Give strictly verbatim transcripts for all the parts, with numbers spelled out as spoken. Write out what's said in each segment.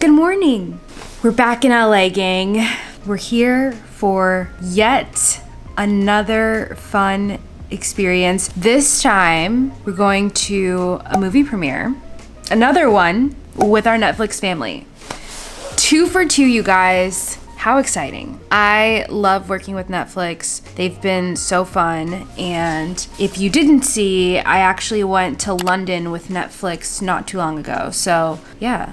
Good morning. We're back in L A, gang. We're here for yet another fun experience. This time, we're going to a movie premiere. Another one with our Netflix family. Two for two, you guys. How exciting. I love working with Netflix. They've been so fun. And if you didn't see, I actually went to London with Netflix not too long ago. So yeah,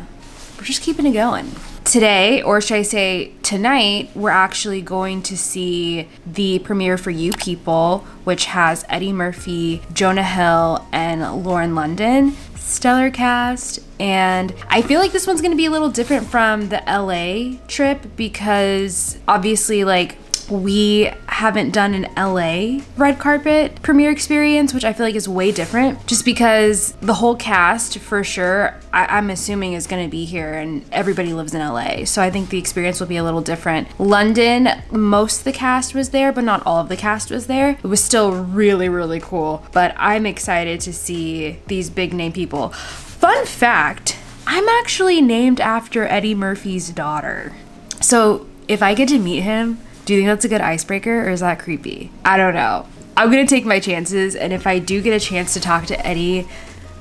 we're just keeping it going. Today, or should I say tonight, we're actually going to see the premiere for You People, which has Eddie Murphy, Jonah Hill, and Lauren London. Stellar cast. And I feel like this one's gonna be a little different from the L A trip because obviously, like, we haven't done an L A red carpet premiere experience, which I feel like is way different just because the whole cast, for sure, I I'm assuming is gonna be here and everybody lives in L A. So I think the experience will be a little different. London, most of the cast was there, but not all of the cast was there. It was still really, really cool. But I'm excited to see these big name people. Fun fact, I'm actually named after Eddie Murphy's daughter. So if I get to meet him, do you think that's a good icebreaker or is that creepy? I don't know. I'm gonna take my chances, and if I do get a chance to talk to Eddie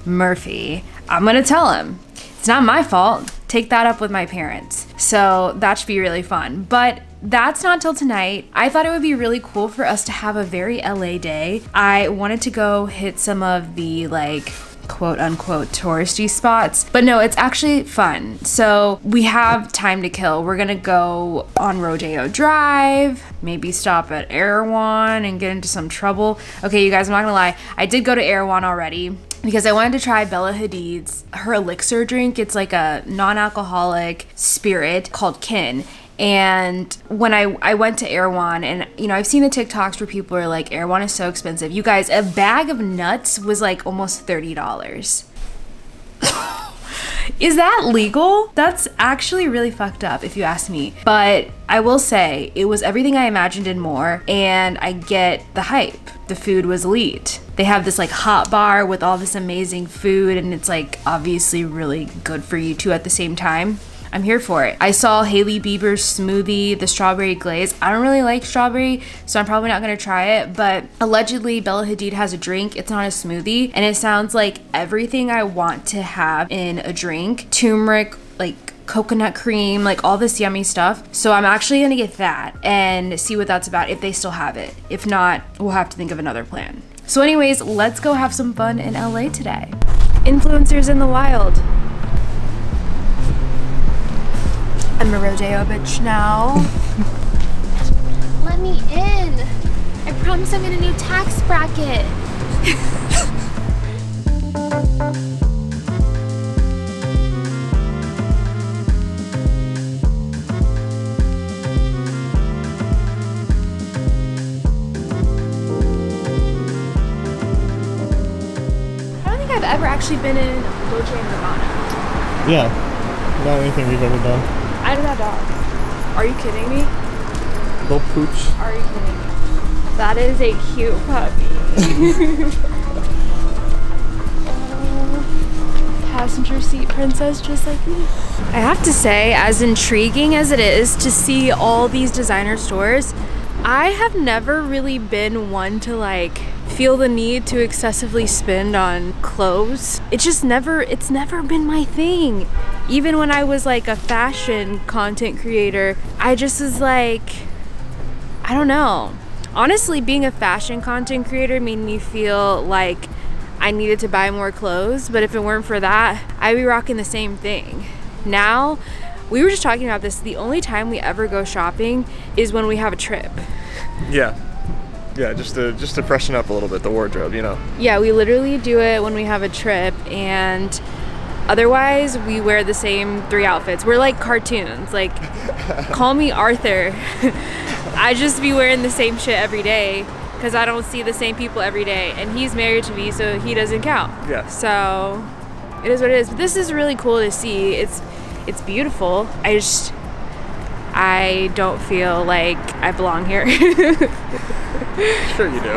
Murphy, I'm gonna tell him. It's not my fault. Take that up with my parents. So that should be really fun. But that's not till tonight. I thought it would be really cool for us to have a very L A day. I wanted to go hit some of the, like, quote unquote touristy spots, but no, it's actually fun. So we have time to kill. We're gonna go on Rodeo Drive, maybe stop at Erewhon and get into some trouble. Okay, you guys, I'm not gonna lie, I did go to Erewhon already because I wanted to try Bella Hadid's, her elixir drink. It's like a non-alcoholic spirit called Kin. And when I, I went to Erewhon, and you know, I've seen the TikToks where people are like, Erewhon is so expensive. You guys, a bag of nuts was like almost thirty dollars. Is that legal? That's actually really fucked up if you ask me. But I will say it was everything I imagined and more, and I get the hype. The food was elite. They have this like hot bar with all this amazing food, and it's like obviously really good for you too at the same time. I'm here for it. I saw Hailey Bieber's smoothie, the strawberry glaze. I don't really like strawberry, so I'm probably not gonna try it, but allegedly Bella Hadid has a drink. It's not a smoothie, and it sounds like everything I want to have in a drink. Turmeric, like coconut cream, like all this yummy stuff. So I'm actually gonna get that and see what that's about, if they still have it. If not, we'll have to think of another plan. So anyways, let's go have some fun in L A today. Influencers in the wild. I'm a rodeo bitch now. Let me in. I promise I'm in a new tax bracket. I don't think I've ever actually been in Dolce and Gabbana. Yeah, not anything we've ever done. I did that dog. Are you kidding me? Little pooch. Are you kidding me? That is a cute puppy. uh, passenger seat princess just like me. I have to say, as intriguing as it is to see all these designer stores, I have never really been one to like feel the need to excessively spend on clothes. It's just never, it's never been my thing. Even when I was like a fashion content creator, I just was like, I don't know. Honestly, being a fashion content creator made me feel like I needed to buy more clothes, but if it weren't for that, I'd be rocking the same thing. Now, we were just talking about this, the only time we ever go shopping is when we have a trip. Yeah. Yeah, just to just to freshen up a little bit, the wardrobe, you know. Yeah, we literally do it when we have a trip, and otherwise we wear the same three outfits. We're like cartoons, like call me Arthur. I just be wearing the same shit every day because I don't see the same people every day, and he's married to me, so he doesn't count. Yeah. So it is what it is. But this is really cool to see. It's it's beautiful. I just I don't feel like I belong here. Sure you do.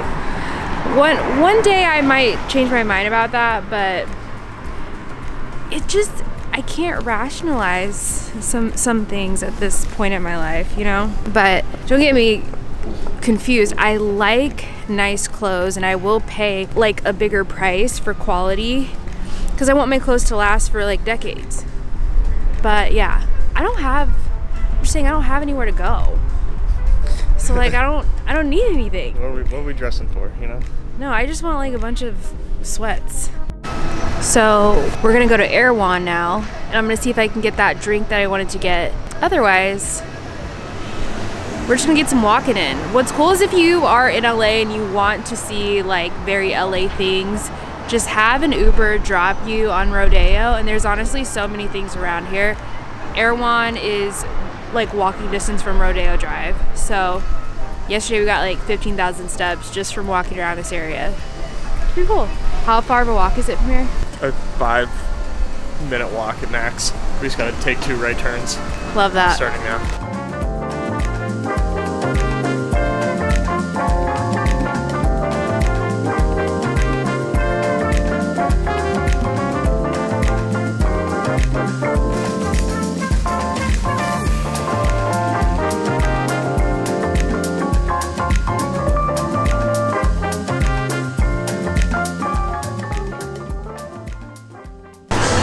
One one day I might change my mind about that, but it just, I can't rationalize some some things at this point in my life, you know? But don't get me confused. I like nice clothes and I will pay like a bigger price for quality because I want my clothes to last for like decades. But yeah, I don't have, I'm just saying I don't have anywhere to go. So like I don't I don't need anything. What are we, what are we dressing for, you know? No, I just want like a bunch of sweats. So we're gonna go to Erewhon now, and I'm gonna see if I can get that drink that I wanted to get. Otherwise, we're just gonna get some walking in. What's cool is if you are in L A and you want to see like very L A things, just have an Uber drop you on Rodeo, and there's honestly so many things around here. Erewhon is like walking distance from Rodeo Drive. So yesterday we got like fifteen thousand steps just from walking around this area. It's pretty cool. How far of a walk is it from here? A five minute walk at max. We just gotta take two right turns. Love that. Starting now.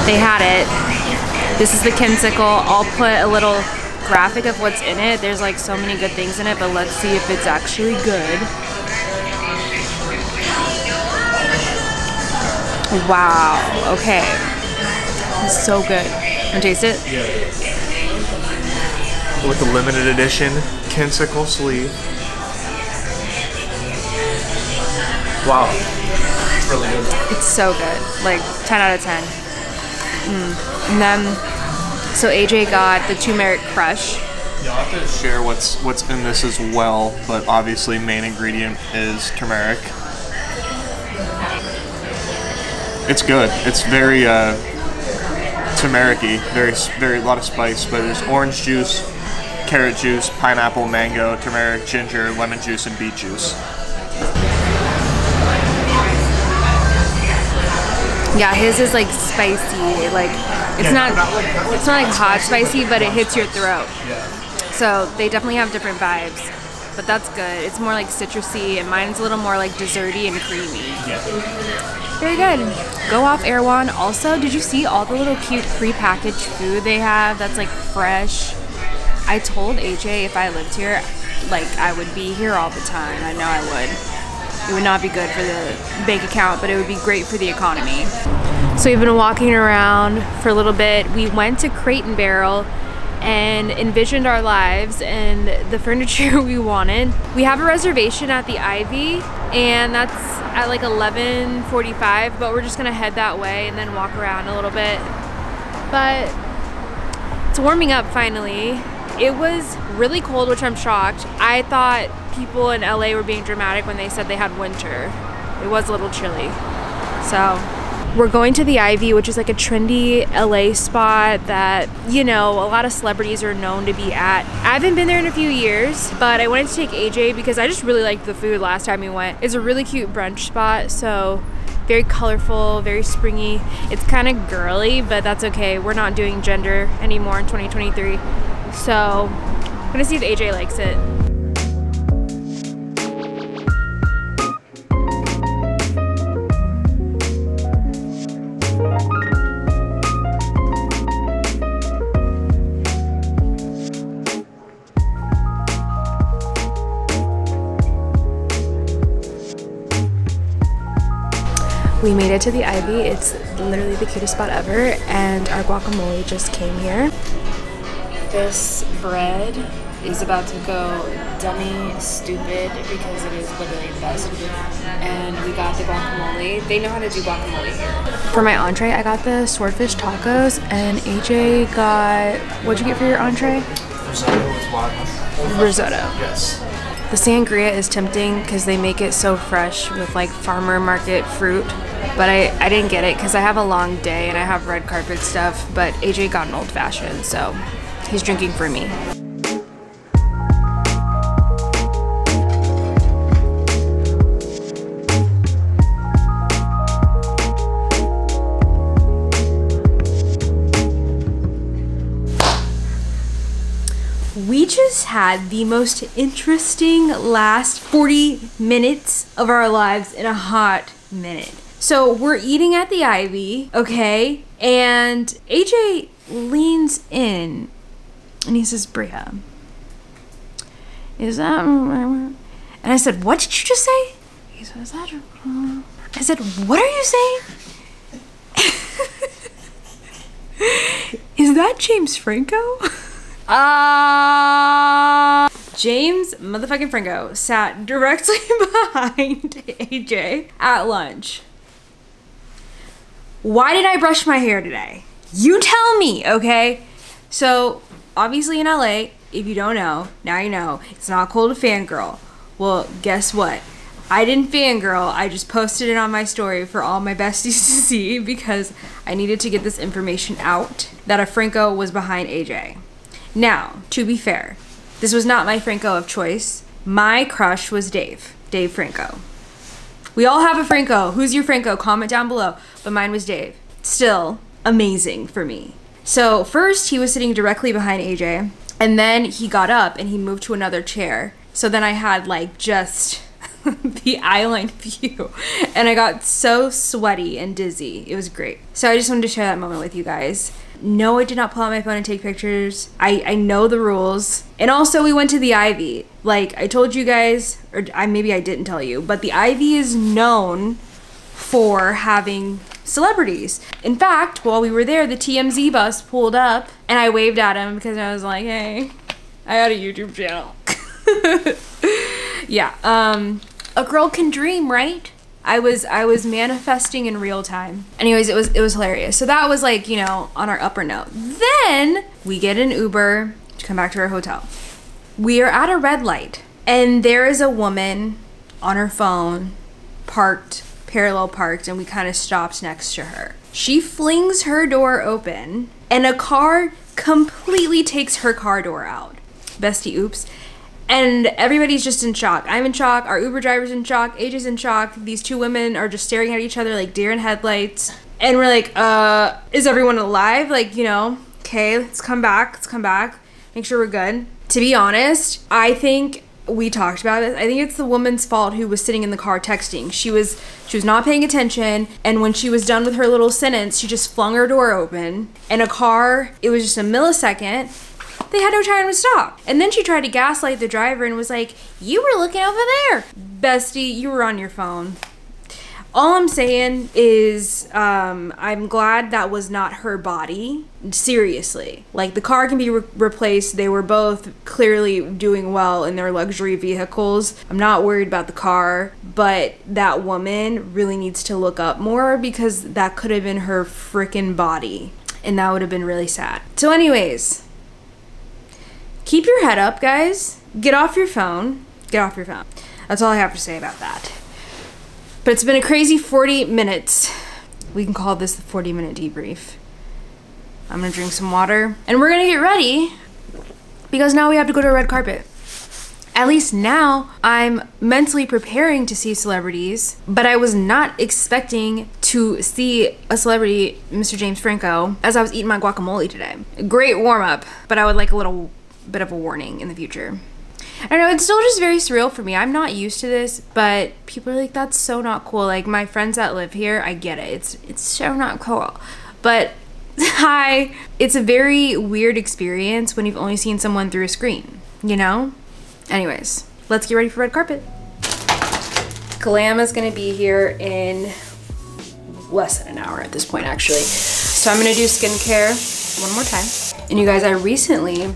They had it. This is the Kinsicle. I'll put a little graphic of what's in it. There's like so many good things in it, but let's see if it's actually good. Wow, okay. It's so good. Wanna taste it? Yeah. With the limited edition Kinsicle sleeve. Wow, really good. It's so good, like ten out of ten. Mm. And then, so A J got the turmeric crush. Yeah, I'll have to share what's what's in this as well, but obviously main ingredient is turmeric. It's good. It's very uh, turmeric-y, very very a lot of spice. But there's orange juice, carrot juice, pineapple, mango, turmeric, ginger, lemon juice, and beet juice. Yeah, his is like spicy, like it's yeah, not, not, like, not like it's not like hot spicy, but it hits your throat. Yeah. So they definitely have different vibes, but that's good. It's more like citrusy, and mine's a little more like desserty and creamy. Yeah. Very good. Go off Erewhon. Also, did you see all the little cute prepackaged food they have? That's like fresh. I told A J if I lived here, like I would be here all the time. I know I would. It would not be good for the bank account, but it would be great for the economy. So we've been walking around for a little bit. We went to Crate and Barrel and envisioned our lives and the furniture we wanted. We have a reservation at the Ivy, and that's at like eleven forty-five, but we're just gonna head that way and then walk around a little bit. But it's warming up finally. It was really cold, which I'm shocked. I thought people in L A were being dramatic when they said they had winter. It was a little chilly. So we're going to the Ivy, which is like a trendy L A spot that, you know, a lot of celebrities are known to be at. I haven't been there in a few years, but I wanted to take A J because I just really liked the food last time we went. It's a really cute brunch spot, so very colorful, very springy. It's kind of girly, but that's okay. We're not doing gender anymore in twenty twenty-three. So I'm gonna see if A J likes it. We made it to the Ivy. It's literally the cutest spot ever, and our guacamole just came here. This bread is about to go dummy stupid because it is literally the best. And we got the guacamole. They know how to do guacamole here. For my entree, I got the swordfish tacos, and A J got, what'd you get for your entree? Risotto with water. Risotto. Yes. The sangria is tempting because they make it so fresh with like farmer market fruit. But I, I didn't get it because I have a long day and I have red carpet stuff, but A J got an old fashioned, so he's drinking for me. just had the most interesting last forty minutes of our lives in a hot minute. So we're eating at the Ivy, okay? And A J leans in and he says, Bria, is that... And I said, what did you just say? He said, is that... I said, what are you saying? Is that James Franco? Uh, James motherfucking Franco sat directly behind A J at lunch. Why did I brush my hair today? You tell me, okay? So, obviously in L A, if you don't know, now you know, it's not cool to fangirl. Well, guess what? I didn't fangirl, I just posted it on my story for all my besties to see because I needed to get this information out that a Franco was behind A J. Now, to be fair, this was not my Franco of choice. My crush was Dave, Dave Franco. We all have a Franco. Who's your Franco? Comment down below. But mine was Dave. Still amazing for me. So first he was sitting directly behind A J and then he got up and he moved to another chair. So then I had like just the island view and I got so sweaty and dizzy. It was great. So I just wanted to share that moment with you guys. No, I did not pull out my phone and take pictures. I, I know the rules. And also we went to the Ivy. Like I told you guys, or I, maybe I didn't tell you, but the Ivy is known for having celebrities. In fact, while we were there, the T M Z bus pulled up and I waved at him because I was like, hey, I got a YouTube channel. Yeah, um, a girl can dream, right? I was I was manifesting in real time. Anyways, it was it was hilarious. So that was like, you know, on our upper note. Then we get an Uber to come back to our hotel. We are at a red light and there is a woman on her phone parked, parallel parked, and we kind of stopped next to her. She flings her door open and a car completely takes her car door out. Bestie oops. And everybody's just in shock. I'm in shock, our Uber driver's in shock, A J's in shock, these two women are just staring at each other like deer in headlights. And we're like, uh, is everyone alive? Like, you know, okay, let's come back, let's come back, make sure we're good. To be honest, I think we talked about this. I think it's the woman's fault who was sitting in the car texting. She was, she was not paying attention, and when she was done with her little sentence, she just flung her door open, and a car, it was just a millisecond, they had no time to stop. And then she tried to gaslight the driver and was like, you were looking over there. Bestie, you were on your phone. All I'm saying is um, I'm glad that was not her body. Seriously. Like the car can be re replaced. They were both clearly doing well in their luxury vehicles. I'm not worried about the car, but that woman really needs to look up more because that could have been her freaking body. And that would have been really sad. So anyways, keep your head up, guys. Get off your phone. Get off your phone. That's all I have to say about that. But it's been a crazy forty minutes. We can call this the forty minute debrief. I'm gonna drink some water and we're gonna get ready because now we have to go to a red carpet. At least now I'm mentally preparing to see celebrities, but I was not expecting to see a celebrity, Mister James Franco, as I was eating my guacamole today. Great warm up, but I would like a little bit of a warning in the future. I don't know, it's still just very surreal for me. I'm not used to this, but people are like, that's so not cool. Like my friends that live here, I get it. It's it's so not cool. But hi, it's a very weird experience when you've only seen someone through a screen, you know? Anyways, let's get ready for red carpet. Glam is gonna be here in less than an hour at this point, actually. So I'm gonna do skincare one more time. And you guys, I recently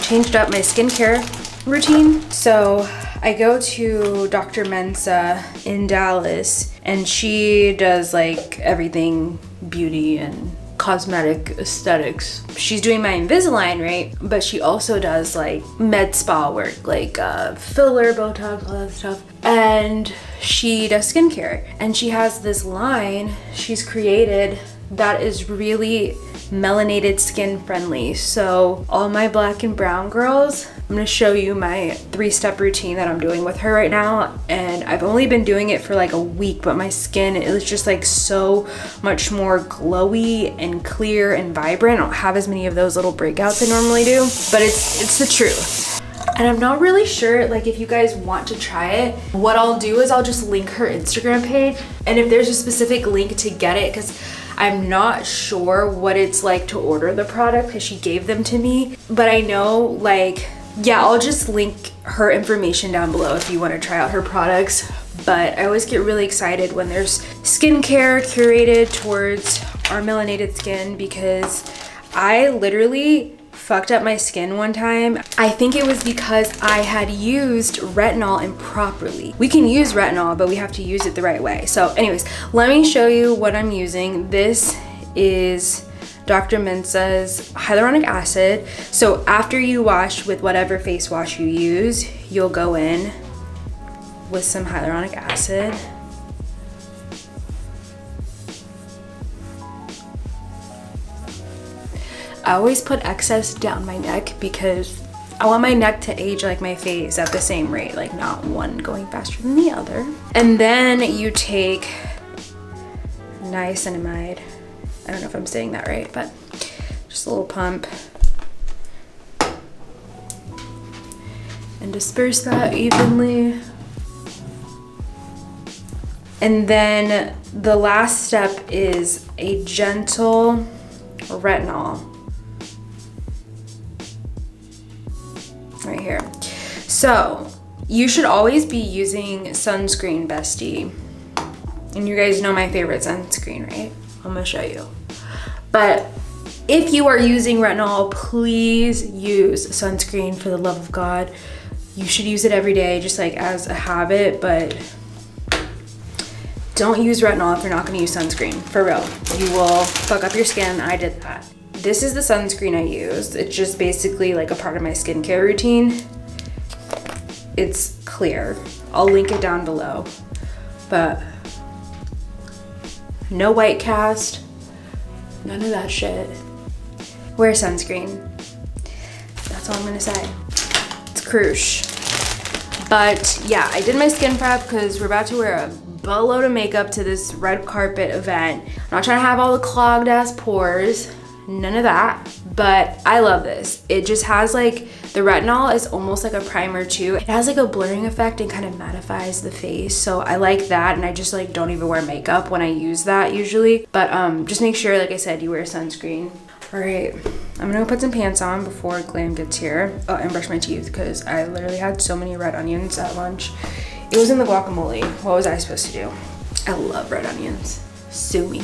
changed up my skincare routine. So I go to Doctor Mensa in Dallas and she does like everything beauty and cosmetic aesthetics. She's doing my Invisalign, right? But she also does like med spa work, like uh, filler, Botox, all that stuff. And she does skincare. And she has this line she's created that is really melanated skin friendly. So all my black and brown girls, I'm gonna show you my three step routine that I'm doing with her right now. And I've only been doing it for like a week, but my skin, it was just like so much more glowy and clear and vibrant. I don't have as many of those little breakouts I normally do, but it's, it's the truth. and I'm not really sure, like, if you guys want to try it, what I'll do is I'll just link her Instagram page, and if there's a specific link to get it, because I'm not sure what it's like to order the product because she gave them to me, but I know, like, yeah, I'll just link her information down below if you want to try out her products. But I always get really excited when there's skincare curated towards our melanated skin, because I literally fucked up my skin one time. I think it was because I had used retinol improperly. We can use retinol, but we have to use it the right way. So anyways, let me show you what I'm using. This is Doctor Mensa's hyaluronic acid. So after you wash with whatever face wash you use, you'll go in with some hyaluronic acid. I always put excess down my neck because I want my neck to age like my face at the same rate, like not one going faster than the other. And then you take niacinamide. I don't know if I'm saying that right, but just a little pump. And disperse that evenly. And then the last step is a gentle retinol. Right here. So you should always be using sunscreen, bestie. And you guys know my favorite sunscreen, right? I'm gonna show you. But if you are using retinol, please use sunscreen for the love of God. You should use it every day, just like as a habit, but don't use retinol if you're not gonna use sunscreen, for real. You will fuck up your skin, I did that. This is the sunscreen I used. It's just basically like a part of my skincare routine. It's clear. I'll link it down below, but no white cast, none of that shit. Wear sunscreen. That's all I'm gonna say. It's crucial. But yeah, I did my skin prep because we're about to wear a buttload of makeup to this red carpet event. I'm not trying to have all the clogged ass pores, none of that. But I love this. It just has like, the retinol is almost like a primer too. It has like a blurring effect and kind of mattifies the face. So I like that, and I just like don't even wear makeup when I use that usually. But um, just make sure, like I said, you wear sunscreen. All right, I'm gonna go put some pants on before Glam gets here. Oh, and brush my teeth because I literally had so many red onions at lunch. It was in the guacamole. What was I supposed to do? I love red onions. Sue me.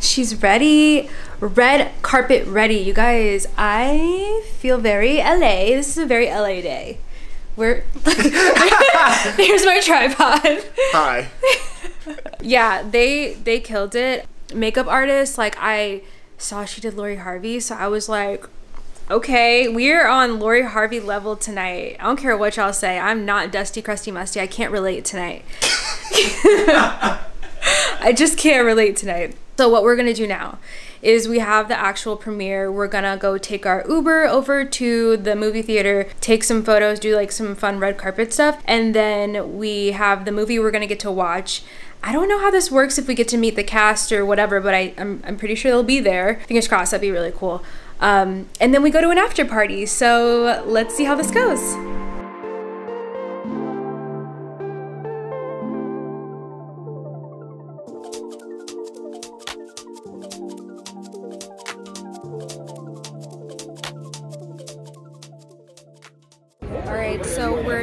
She's ready. Red carpet ready. You guys, I feel very L A. This is a very L A day. We're There's my tripod. Hi. Yeah, they they killed it. Makeup artists, like I saw she did Lori Harvey, so I was like, okay, we're on Lori Harvey level tonight. I don't care what y'all say. I'm not dusty, crusty, musty. I can't relate tonight. I just can't relate tonight. So what we're gonna do now is we have the actual premiere. We're gonna go take our Uber over to the movie theater, take some photos, do like some fun red carpet stuff, and then we have the movie we're gonna get to watch. I don't know how this works, if we get to meet the cast or whatever, but I, I'm, I'm pretty sure they'll be there. Fingers crossed, that'd be really cool. Um, and then we go to an after party, so let's see how this goes.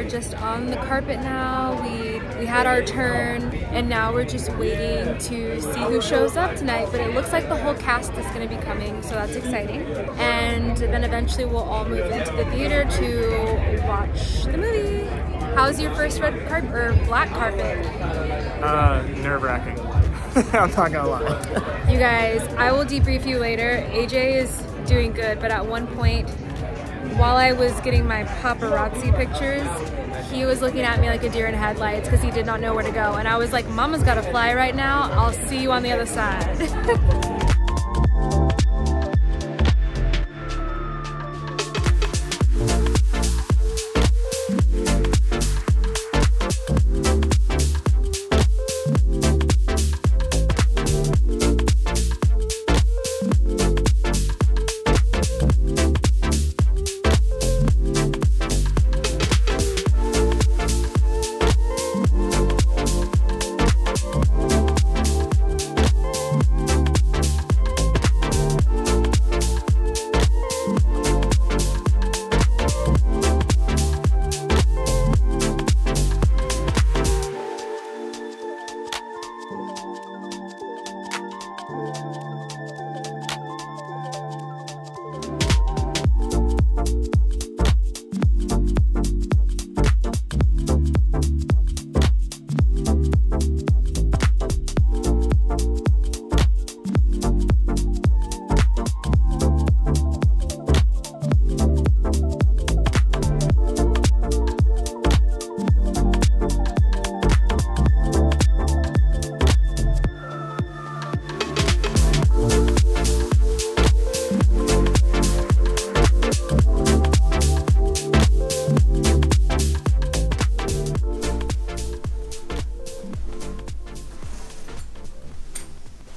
Just on the carpet now. We we had our turn, and now we're just waiting to see who shows up tonight, but it looks like the whole cast is going to be coming, so that's exciting. And then eventually we'll all move into the theater to watch the movie. How's your first red carpet or black carpet? Uh, nerve-wracking. I'm not gonna lie. You guys, I will debrief you later. A J is doing good, but at one point while I was getting my paparazzi pictures, he was looking at me like a deer in headlights because he did not know where to go. And I was like, Mama's got to fly right now. I'll see you on the other side.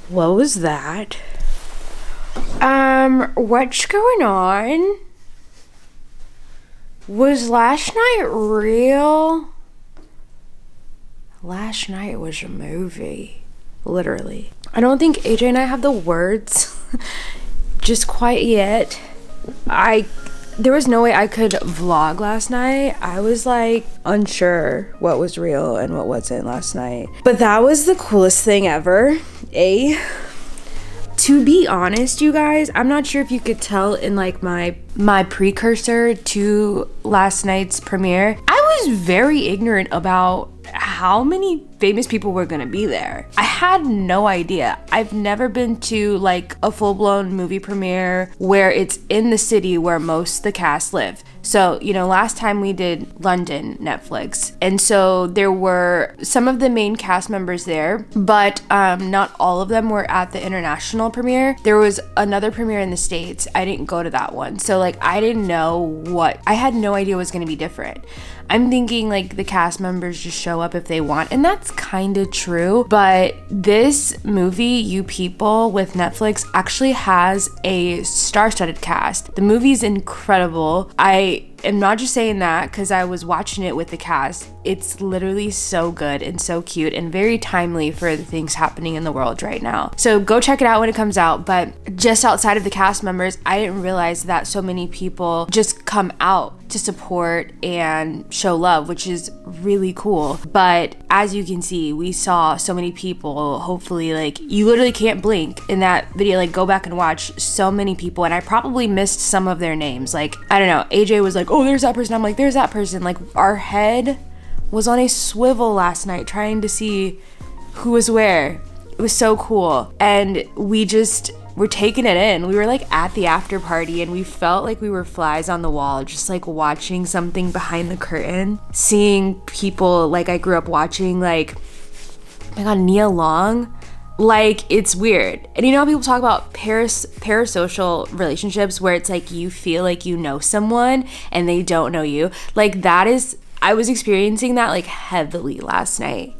What was that? Um, what's going on? Was last night real? Last night was a movie. Literally. I don't think A J and I have the words just quite yet. I, there was no way I could vlog last night. I was like unsure what was real and what wasn't last night. But that was the coolest thing ever. A to be honest, you guys, I'm not sure if you could tell in like my my precursor to last night's premiere, I was very ignorant about how many famous people were gonna be there. I had no idea. I've never been to like a full-blown movie premiere where it's in the city where most of the cast live. So, you know, last time we did London Netflix, and so there were some of the main cast members there, but um, not all of them were at the international premiere. There was another premiere in the States. I didn't go to that one. So like, I didn't know what, I had no idea was gonna be different. I'm thinking like the cast members just show up if they want, and that's kind of true, but this movie, You People with Netflix, actually has a star-studded cast. The movie's incredible. I am not just saying that because I was watching it with the cast. It's literally so good and so cute and very timely for the things happening in the world right now. So go check it out when it comes out, but just outside of the cast members, I didn't realize that so many people just come out to support and show love, which is really cool. But as you can see, we saw so many people. Hopefully, like, you literally can't blink in that video. Like, go back and watch so many people, and I probably missed some of their names. Like, I don't know, A J was like, oh, there's that person. I'm like, there's that person. Like, our head was on a swivel last night trying to see who was where. It was so cool, and we just we're taking it in. We were like at the after party, and we felt like we were flies on the wall, just like watching something behind the curtain, seeing people like I grew up watching, like, oh my God, Nia Long. Like, it's weird. And you know how people talk about paras parasocial relationships where it's like you feel like you know someone and they don't know you? Like, that is, I was experiencing that like heavily last night.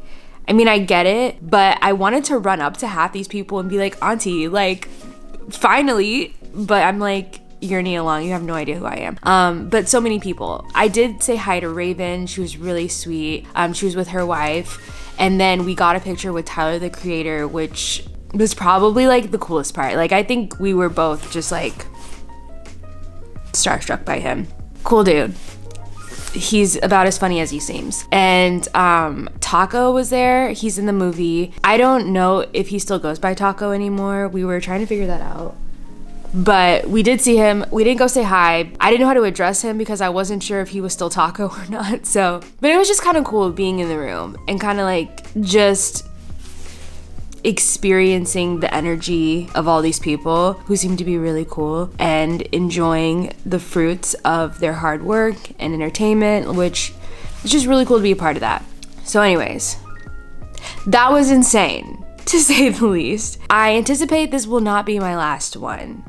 I mean, I get it, but I wanted to run up to half these people and be like, auntie, like, finally. But I'm like, you're Nia Long, you have no idea who I am. Um, but so many people. I did say hi to Raven. She was really sweet. Um, she was with her wife. And then we got a picture with Tyler, the Creator, which was probably like the coolest part. Like, I think we were both just like starstruck by him. Cool dude. He's about as funny as he seems. And um, Taco was there. He's in the movie. I don't know if he still goes by Taco anymore. We were trying to figure that out. But we did see him. We didn't go say hi. I didn't know how to address him because I wasn't sure if he was still Taco or not. So, but it was just kind of cool being in the room and kind of like just experiencing the energy of all these people who seem to be really cool and enjoying the fruits of their hard work and entertainment, which is just really cool to be a part of that. So anyways, that was insane, to say the least. I anticipate this will not be my last one.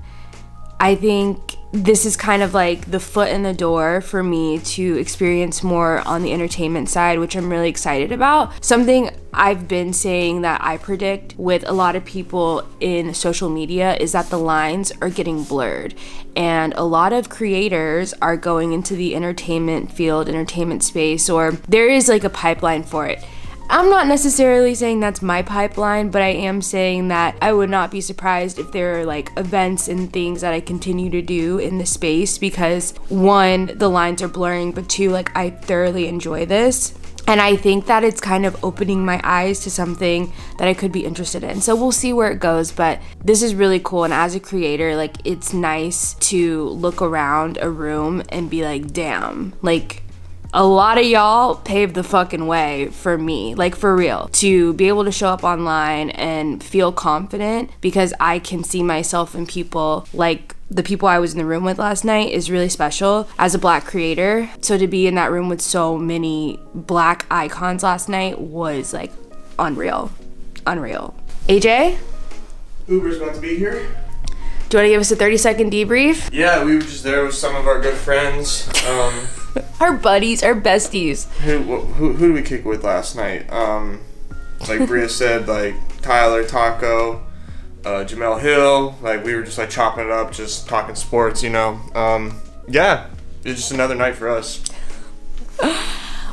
I think this is kind of like the foot in the door for me to experience more on the entertainment side, which I'm really excited about. Something I've been saying that I predict with a lot of people in social media is that the lines are getting blurred, and a lot of creators are going into the entertainment field, entertainment space, or there is like a pipeline for it. I'm not necessarily saying that's my pipeline, but I am saying that I would not be surprised if there are like events and things that I continue to do in the space, because one, the lines are blurring, but two, like I thoroughly enjoy this. And I think that it's kind of opening my eyes to something that I could be interested in. So we'll see where it goes, but this is really cool. And as a creator, like it's nice to look around a room and be like, damn, like a lot of y'all paved the fucking way for me, like for real, to be able to show up online and feel confident because I can see myself in people. Like the people I was in the room with last night is really special as a Black creator. So to be in that room with so many Black icons last night was like unreal, unreal. A J? Uber's about to be here. Do you want to give us a thirty second debrief? Yeah, we were just there with some of our good friends. Um... Our buddies, our besties. Who, who who did we kick with last night? Um, like Bria said, like Tyler, Taco, uh, Jamel Hill. Like we were just like chopping it up, just talking sports, you know. Um, yeah, it's just another night for us.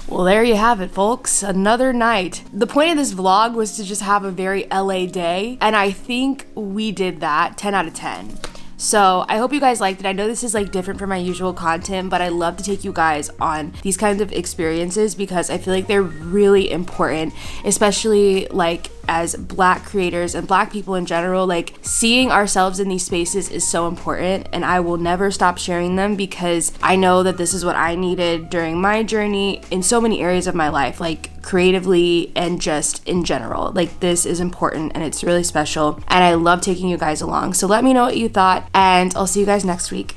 Well, there you have it, folks. Another night. The point of this vlog was to just have a very L A day, and I think we did that. ten out of ten. So I hope you guys liked it. I know this is like different from my usual content, but I love to take you guys on these kinds of experiences because I feel like they're really important, especially like as Black creators and Black people in general. Like seeing ourselves in these spaces is so important, and I will never stop sharing them because I know that this is what I needed during my journey in so many areas of my life, like creatively and just in general. Like this is important and it's really special, and I love taking you guys along. So let me know what you thought, and I'll see you guys next week.